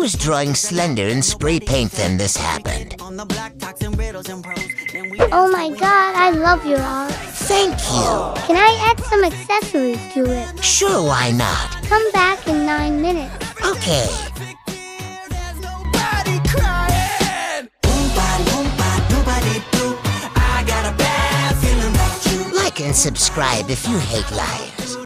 was drawing Slender in spray paint then this happened. Oh my god, I love your art. Thank you. Can I add some accessories to it? Sure, why not? Come back in 9 minutes. Okay. Like and subscribe if you hate life.